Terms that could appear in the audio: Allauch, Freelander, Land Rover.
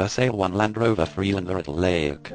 For sale one Land Rover Freelander at Allauch.